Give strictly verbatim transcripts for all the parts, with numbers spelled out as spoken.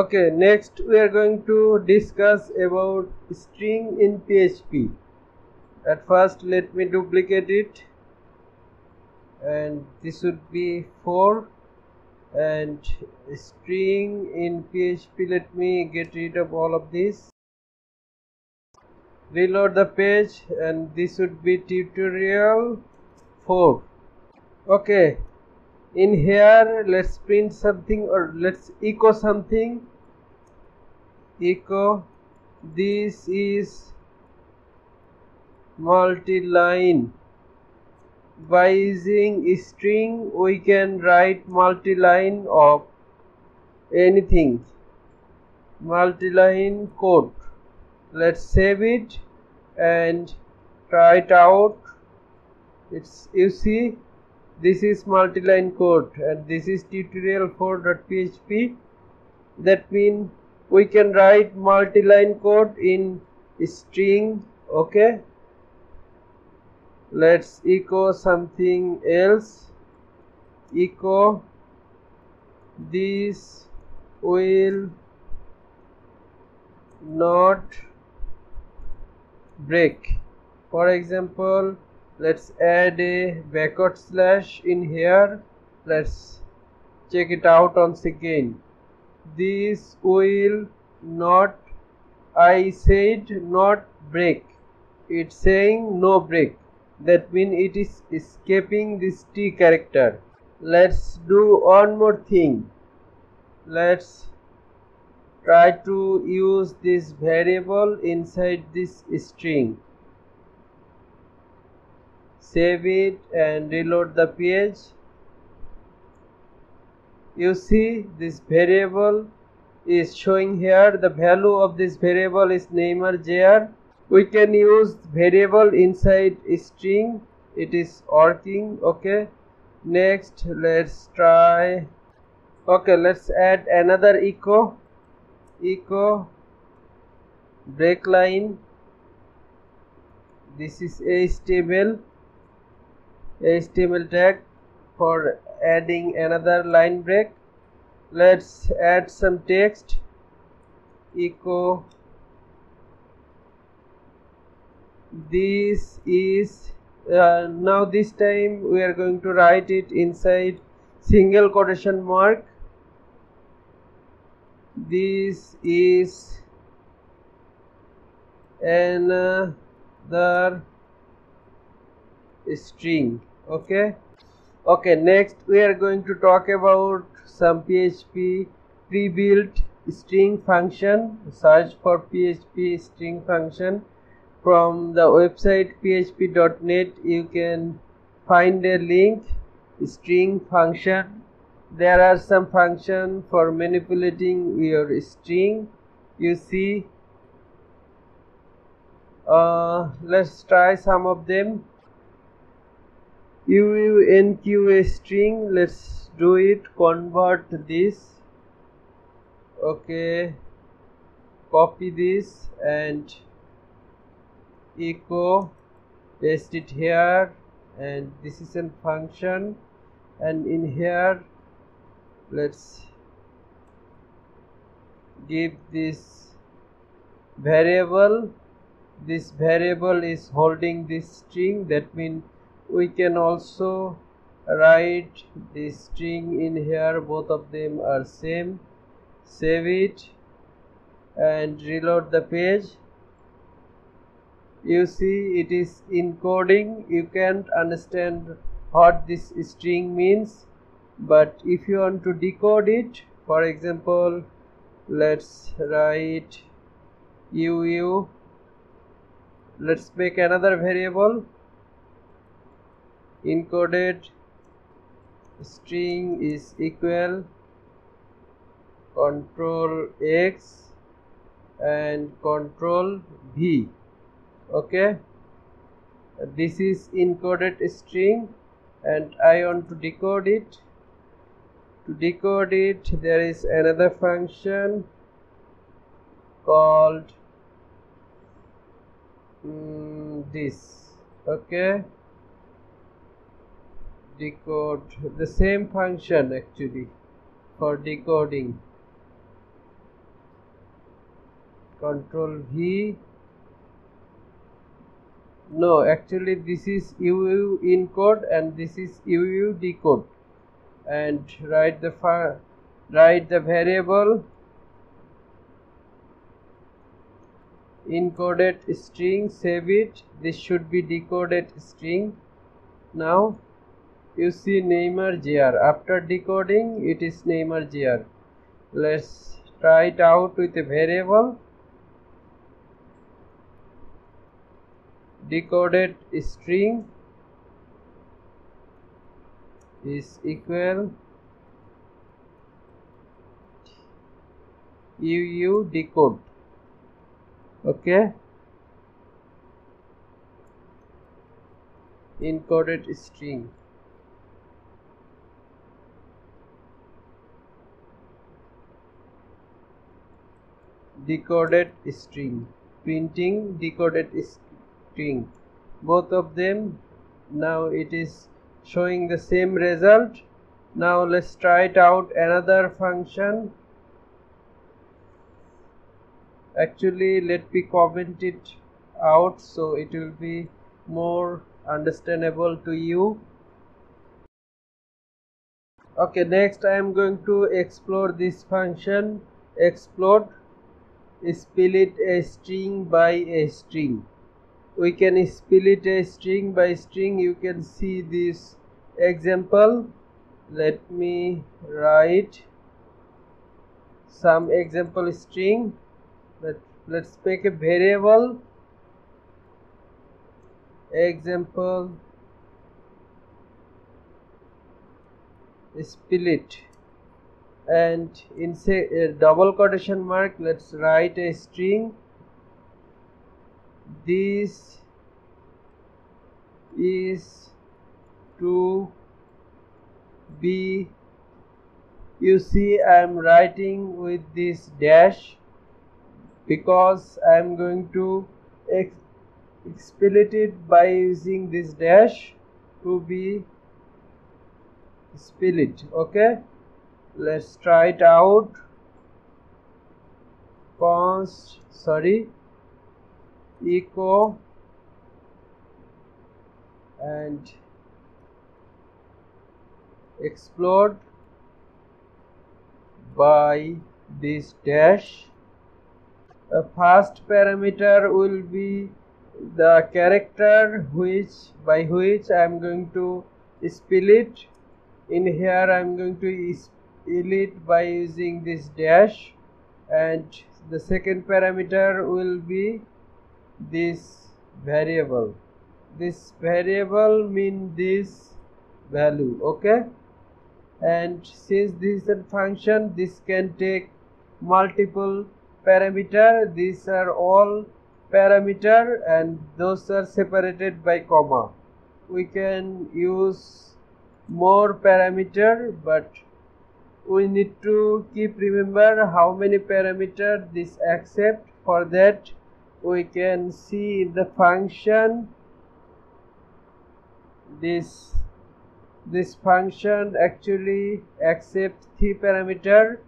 Okay, next we are going to discuss about string in P H P. At first let me duplicate it, and this would be four, and string in P H P, let me get rid of all of this. Reload the page, and this would be tutorial four. Okay, in here let's print something, or let's echo something. Echo this is multi-line. By using string we can write multi-line of anything, multi-line code. Let's save it and try it out. It's, you see, this is multi-line code, and this is tutorial four dot P H P. That means we can write multi-line code in string. Okay, let's echo something else. Echo this will not break. For example, let's add a backward slash in here. Let's check it out once again. This will not, I said not break, it's saying no break. That means it is escaping this T character. Let's do one more thing. Let's try to use this variable inside this string. Save it and reload the page. You see, this variable is showing here. The value of this variable is Neymar Jr. We can use variable inside string. It is working. Okay, next let's try. Okay, let's add another echo. Echo break line. This is H T M L. H T M L tag for adding another line break. Let's add some text. Echo this is uh, now this time we are going to write it inside single quotation mark. This is another string. Okay, okay, next we are going to talk about some P H P pre-built string function. Search for P H P string function from the website P H P dot net. You can find a link, string function. There are some function for manipulating your string. You see, uh, let's try some of them. U U N Q A string, let's do it. Convert this. Okay, copy this and echo, paste it here, and this is a function. And in here let's give this variable. This variable is holding this string. That means we can also write this string in here. Both of them are same. Save it and reload the page. You see, it is encoding. You can't understand what this string means, but if you want to decode it, for example, let's write U U. Let's make another variable. Encoded string is equal control X and control V. Okay, this is encoded string, and I want to decode it. To decode it, there is another function called um, this. Okay, decode, the same function actually for decoding. Control V. No, actually this is U U in code and this is U U decode, and write the file, write the variable encoded string, save it. This should be decoded string. Now you see Neymar Jr. After decoding, it is Neymar Jr. Let's try it out with a variable decoded string is equal U U decode. Okay, encoded string. Decoded string, printing decoded string, both of them. Now it is showing the same result. Now let's try it out another function. Actually, let me comment it out so it will be more understandable to you. Okay, next I am going to explore this function. Explode, split a string by a string. We can split a string by string. You can see this example. Let me write some example string. Let, let's make a variable example split, and in say a double quotation mark let's write a string. This is to be, you see I am writing with this dash because I am going to ex split it by using this dash, to be split. Okay, let's try it out. Const sorry echo and explode by this dash. A first parameter will be the character which by which I am going to split. In here I am going to split by using this dash, and the second parameter will be this variable. This variable means this value. Okay, and since this is a function, this can take multiple parameter. These are all parameter and those are separated by comma. We can use more parameter, but we need to keep remember how many parameter this accept. For that we can see the function. This this function actually accepts three parameter.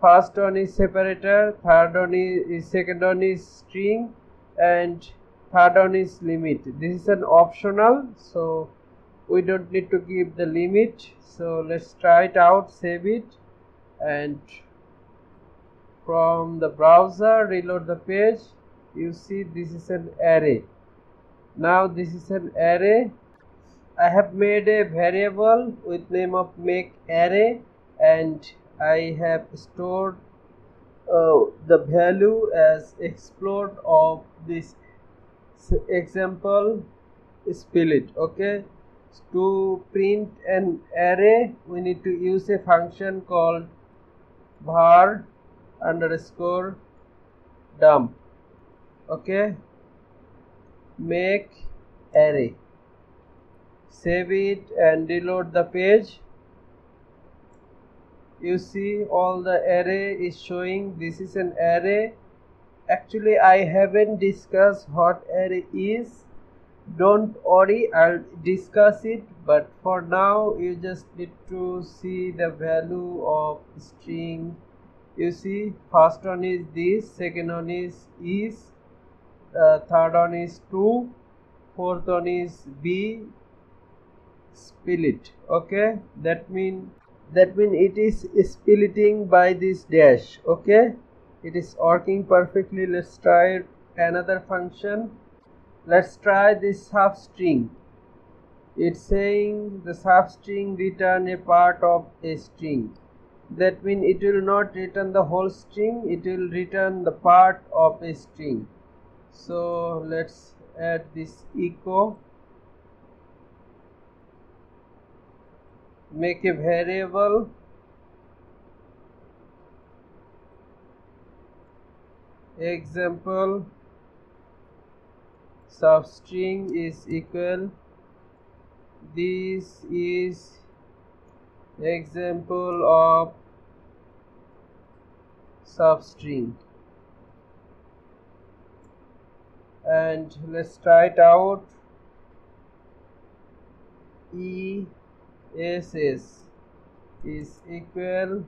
First one is separator, third one is second one is string, and third one is limit. This is an optional, so we don't need to give the limit. So let's try it out, save it, and from the browser reload the page. You see this is an array. Now this is an array. I have made a variable with name of make array, and I have stored uh, the value as explode of this example split. Okay, to print an array we need to use a function called var underscore dump. Okay, make array, save it and reload the page. You see all the array is showing. This is an array. Actually I haven't discussed what array is. Don't worry, I'll discuss it, but for now you just need to see the value of string you see, first one is this, second one is is, uh, third one is to, fourth one is be split. Okay, that mean that mean it is splitting by this dash. Okay, it is working perfectly. Let's try another function. Let's try this substring. It's saying the substring return a part of a string. That means it will not return the whole string, it will return the part of a string. So let's add this echo, make a variable, example substring is equal, this is example of substring, and let's try it out. E S S is equal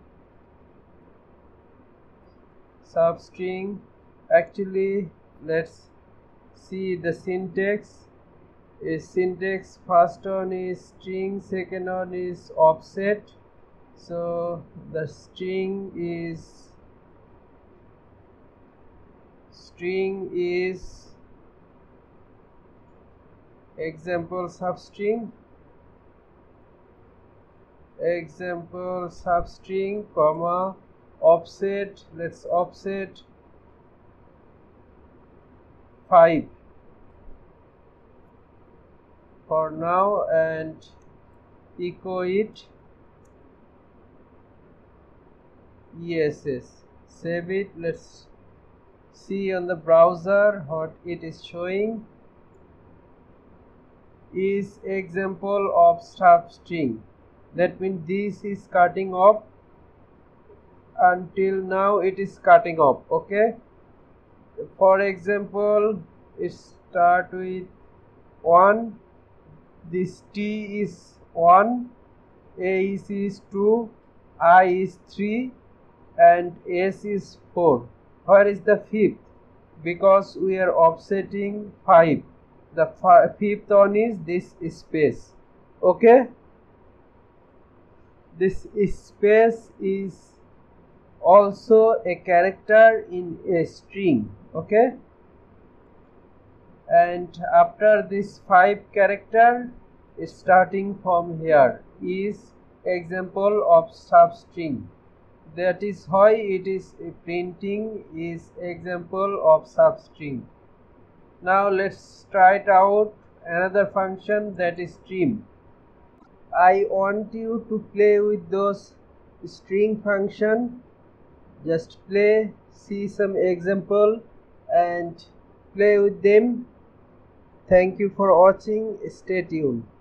substring. Actually, let's see the syntax. Is syntax, first one is string, second one is offset, so the string is string is example substring, example substring comma offset. Let's offset five for now and echo it. Yes, save it. Let's see on the browser what it is showing. Is example of substring. That means this is cutting off. Until now it is cutting off. Okay. For example, it start with one. This T is one, A C is two, I is three, and S is four. Where is the fifth? Because we are offsetting five. The fifth one is this space. Okay? This space is also a character in a string. Okay? And after this five character, starting from here, is example of substring. That is why it is printing is example of substring. Now let's try it out another function, that is trim. I want you to play with those string function. Just play, see some example and play with them. Thank you for watching. Stay tuned.